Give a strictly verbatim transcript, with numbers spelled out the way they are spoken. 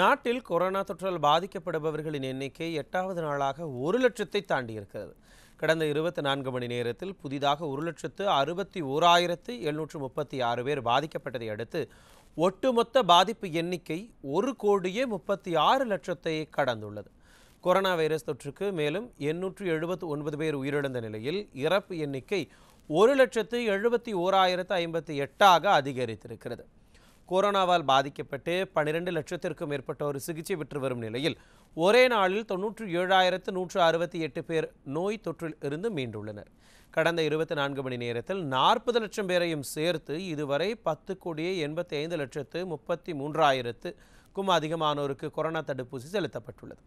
நாட்டில் கொரோனா தொற்றால் பாதிக்கப்படுபவர்களின் எண்ணிக்கை எட்டாவது நாளாக ஒரு லட்சத்தை தாண்டி இருக்கிறது. கடந்த இருபத்தி நான்கு மணி நேரத்தில் புதிதாக ஒரு லட்சத்து அறுபத்தி ஓராயிரத்து எழுநூற்று முப்பத்தி ஆறு பேர் பாதிக்கப்பட்டதை அடுத்து ஒட்டுமொத்த பாதிப்பு எண்ணிக்கை ஒரு கோடியே முப்பத்தி ஆறு லட்சத்தை கடந்துள்ளது. கொரோனா வைரஸ் தொற்றுக்கு மேலும் எண்ணூற்று எழுபத்து ஒன்பது பேர் உயிரிழந்த நிலையில் இறப்பு எண்ணிக்கை ஒரு லட்சத்து எழுபத்தி ஓராயிரத்து ஐம்பத்தி எட்டாக அதிகரித்திருக்கிறது. கொரோனாவால் பாதிக்கப்பட்டு பன்னிரண்டு லட்சத்திற்கும் மேற்பட்டோர் சிகிச்சை பெற்று வரும் நிலையில் ஒரே நாளில் தொன்னூற்று ஏழாயிரத்து நூற்று அறுபத்தி எட்டு பேர் நோய் தொற்றில் இருந்து மீண்டுள்ளனர். கடந்த இருபத்தி நான்கு மணி நேரத்தில் நாற்பது லட்சம் பேரையும் சேர்த்து இதுவரை பத்து கோடியே எண்பத்தி ஐந்து லட்சத்து முப்பத்தி மூன்றாயிரத்துக்கும் அதிகமானோருக்கு கொரோனா தடுப்பூசி செலுத்தப்பட்டுள்ளது.